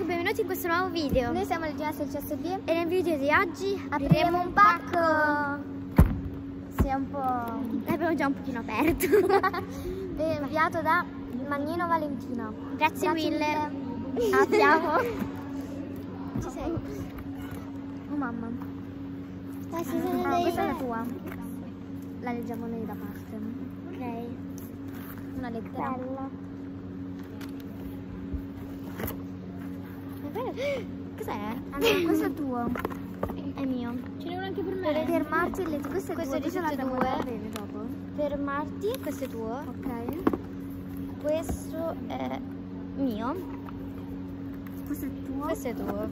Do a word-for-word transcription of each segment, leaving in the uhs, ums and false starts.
Ecco, benvenuti in questo nuovo video. Noi siamo il C S B e nel video di oggi apriremo un pacco. Si è un po'... l'abbiamo già un pochino aperto. Inviato da Magnino Valentino. Grazie, Grazie mille. mille. Apriamo. Ci sei? Oh mamma. Ah, sì, ah, ah, questa è la tua. La leggiamo noi da parte. Ok. Una lettera. Bella. Cos'è? Allora, questo è tuo. È mio. Ce n'è uno anche per me. Per fermarti, le... questo è questo tuo. Questo due. Dopo. Fermarti, questo è tuo. Ok. Questo è mio. Questo è tuo. Questo è tuo.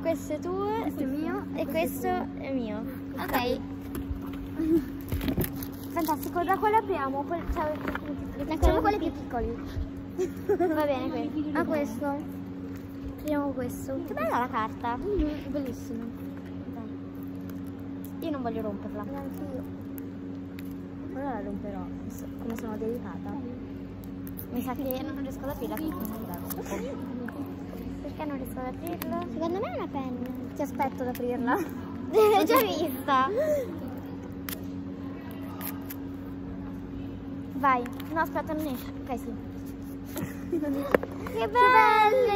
Questo è tuo. Questo è mio. E questo è mio. Ok. Fantastico. Da quale apriamo? Poi... facciamo quelli più piccoli. Va bene, questo. Ah, questo. Prendiamo questo. Che bella la carta. Mm-hmm. Bellissima. Io non voglio romperla. Neanche io. Allora la romperò. Come sono delicata. Mi sa che non riesco ad aprirla. Perché non riesco ad aprirla? Secondo me è una penna. Ti aspetto ad aprirla. L'ho già vista. Vai. No, aspetta, non esce. Ok, sì. Che belli!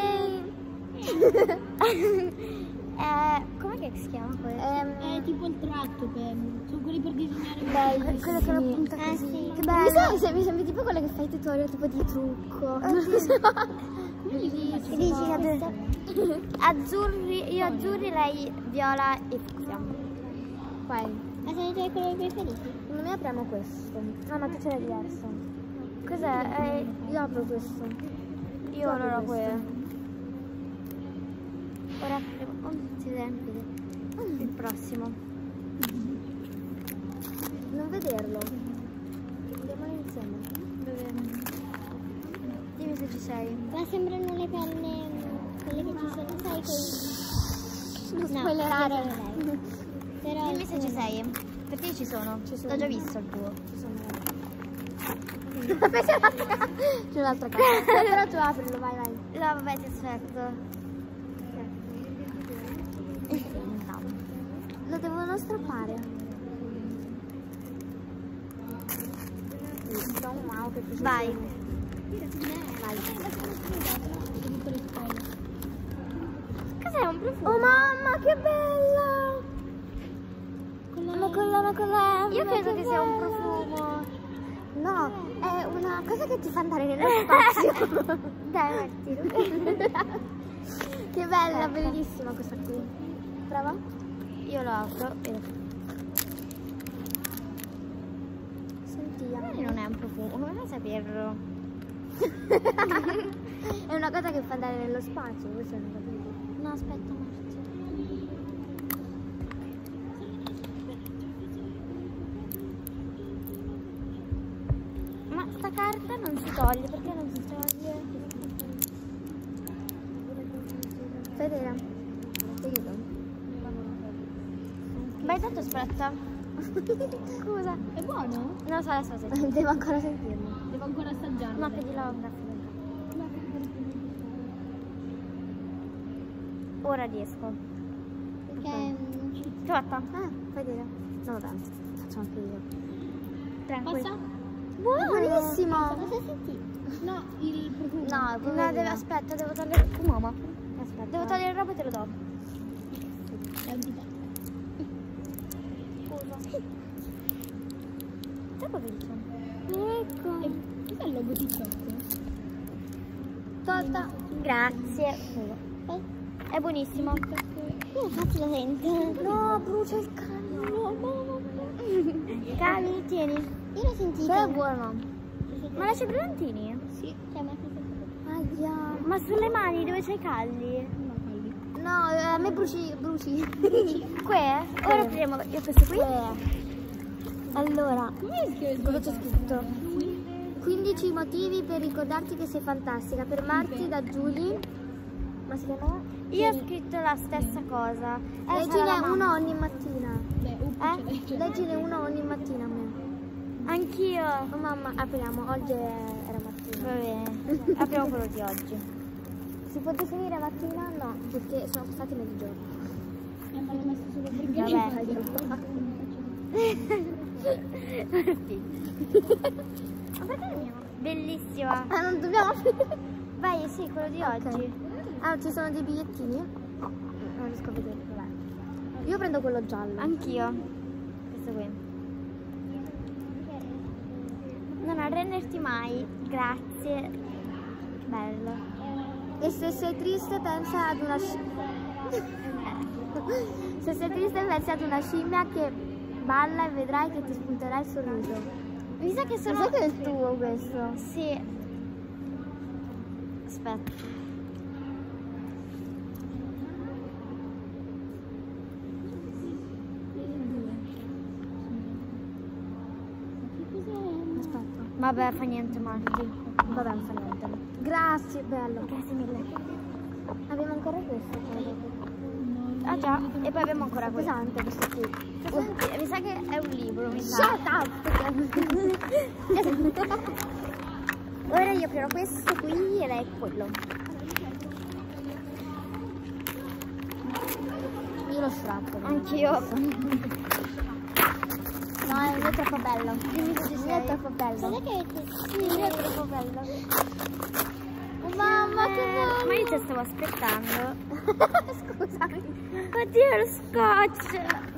eh, Com'è che si chiama questo? Um, è tipo il tratto, per... sono quelli per disegnare. Bello, quello che lo punta così. Eh, sì. Che bello! Mi sembri, se, mi sembri tipo quello che fai tutorial tipo di trucco. Oh, sì. Bellissimo. Che dici, questo? Azzurri, io azzurri, lei viola e fucsia. Poi. Ma sono i tuoi colori preferiti? Non ne apriamo questo. Ah, ma tu ce l'hai diverso. Cos'è? Eh, io apro questo. Io non ho quello. Ora apriamo. Oh, si sente. Mm. Il prossimo. Mm. Non vederlo. Vediamolo insieme. Dove? Dimmi se ci sei. Ma sembrano le penne, quelle che ci sono, sai che... non spoilerare. No, però dimmi se ci sei. Perché io ci sono. L'ho già visto il tuo. Ci sono. C'è un'altra cosa. Però tu aprilo, vai, vai. No, vabbè, ti aspetto. No. Lo devono strappare. Wow, che vai. Vai. Cos'è un profumo? Oh mamma, che bella! Una collana con la M. Io credo che sia un profumo. No, è una cosa che ti fa andare nello spazio. Dai, che bella, ecco. Bellissima questa qui. Prova? Io lo apro e... senti, magari non è un profumo, come fai a saperlo? È una cosa che fa andare nello spazio, questo non capito. No, aspetta, Marzio. Questa carta non si toglie, perché non si toglie? Fai vedere. Ma intanto sprezza. Scusa. È buono? Non lo so, adesso lo sento. Devo ancora sentirlo. Devo ancora assaggiarlo. No, pedilo, grazie. Ora riesco. Perché... che fatta? Ah, fai vedere. No, vabbè. Facciamo anche io. Tranquillo. Buono! Buonissimo! Cosa hai sentito? No, il profumo. No, no, no. Deve, aspetta, devo togliere il profumo. Mamma. Aspetta. Devo togliere il roba e te lo do. È un dito. Scusa. Dopo che dico? Ecco. E, cos'è il logo di ciotto? Tolta. Grazie. Eh? È buonissimo. Io faccio la sento. No, brucia il cano. No, cani, tieni. Io l'ho sentito. Però è buono. Ma la c'è brillantini? Sì. Aia. Ma sulle mani dove c'hai i calli? No, a me bruci. bruci. Qui? Ora apriamo io questo qui. Allora, cosa c'è scritto? quindici motivi per ricordarti che sei fantastica. Per Marti da Giulia. Ma si chiama? Io ho scritto la stessa cosa. Leggine uno ogni mattina. Eh? Leggine uno ogni mattina a me. Anch'io! Oh mamma, apriamo, oggi era mattina. Va bene, apriamo quello di oggi. Si può definire mattina? No, perché sono stati mezzogiorno. Abbiamo messo solo perché vabbè. Bellissima. Ma non dobbiamo. Vai, sì, quello di okay. oggi. Ah, ci sono dei bigliettini? Non riesco a vedere. Vabbè. Io prendo quello giallo. Anch'io. Questo qui. Non arrenderti mai, grazie. Bello. E se sei triste pensa ad una scimmia. Se sei triste pensa ad una scimmia che balla e vedrai che ti spunterà il sorriso. Mi sa che sono... Ma sai che è il tuo questo? Sì. Aspetta. Vabbè, fa niente Marti. Vabbè, non fa niente. Grazie, bello. Grazie mille. Abbiamo ancora questo. Ah già, e poi abbiamo ancora questo. Pesante questo qui. Pesante. Mi sa che è un libro, mi sa. Shut up! Ora io aprirò questo qui e lei quello. Io lo strappo. Anch'io. No, il mio è troppo bello. Il mio è troppo bello. Sai che sì, il mio è troppo bello. Oh, mamma, che bello. Ma io ti stavo aspettando. Scusami. Oddio, lo scotch.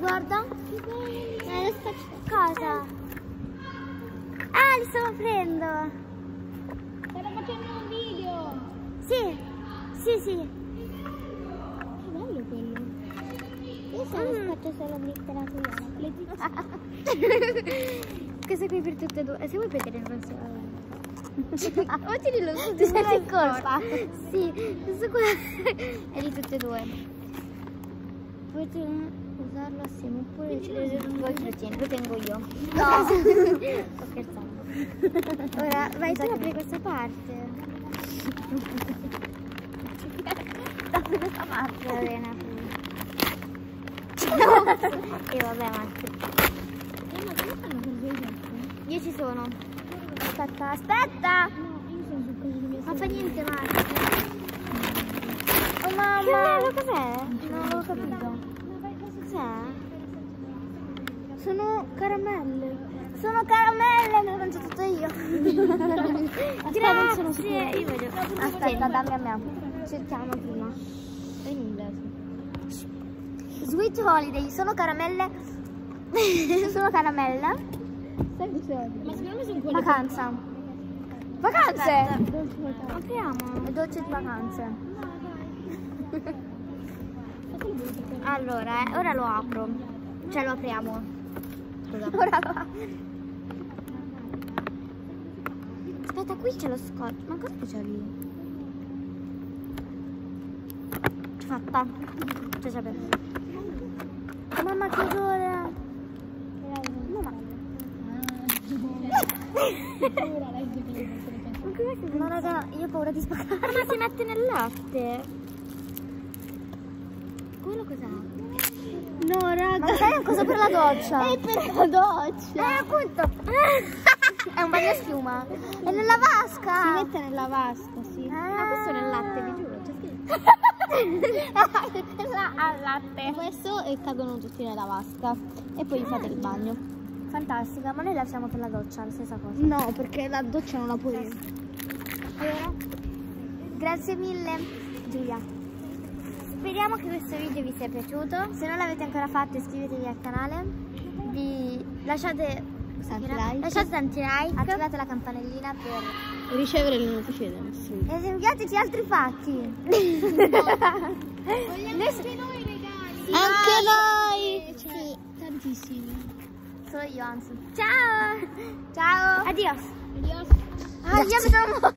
Guarda. È lo scotch cosa? Ah, li stavo aprendo. Stavo facendo un video. Sì, sì, sì. Che bello quello. Io sono mm. scotch solo glitterato. Le dita. Questa qui per tutte e due. Se vuoi vedere il nostro o ti dillo su, ti sei in colpa. Sì, questo qua è di tutte e due. Potete usarlo assieme oppure ci lo lo tengo io. No, sto scherzando. Ora vai tu apri questa parte. Apri questa parte. Va bene, apri. E vabbè, Max. Io ci sono. Aspetta, aspetta! No, io sono su quello che non fa niente male. Oh mamma! Che bello, cos'è? Non l'ho capito. Cos'è? Sono caramelle. Sono caramelle, me le mangio tutto io. Aspetta, non sono sicura. Io voglio... Aspetta, dammi a me. Cerchiamo prima. È in inglese. Sweet Holiday, sono caramelle. Sono caramella. Ma secondo me sono quelle vacanza. Vacanze. Aspetta. Apriamo. Le dolce di vacanze. Allora, eh, ora lo apro. Cioè lo apriamo. Scusa. Ora lo apro. Aspetta, qui c'è lo scotch. Ma cosa c'è lì? Fatta. Cioè c'è per... Mamma che odore. No raga, io ho paura di spaccare. Ma si mette nel latte. Quello cos'è? No raga. Ma sai, è un coso per la doccia. È per la doccia. Eh appunto. È un bagnoschiuma. È nella vasca. Si mette nella vasca, sì. Ah. Ma questo è nel latte, vi giuro. C'è scritto. Al latte. Questo e cadono tutti nella vasca. E poi fate il bagno. Fantastica, ma noi la usiamo per la doccia, la stessa cosa. No, perché la doccia non la puoi. Allora, grazie mille Giulia. Speriamo che questo video vi sia piaciuto. Se non l'avete ancora fatto iscrivetevi al canale. Vi lasciate tanti like. Lasciate tanti like. Attivate la campanellina per ricevere le notifiche da nessuno. E inviateci altri fatti. No. Vogliamo anche noi regali. Sì, anche noi. noi. Cioè, sì. Tantissimi. Sono io, anzi. Ciao! Ciao! Adios! Adios! Ah, io mi sono...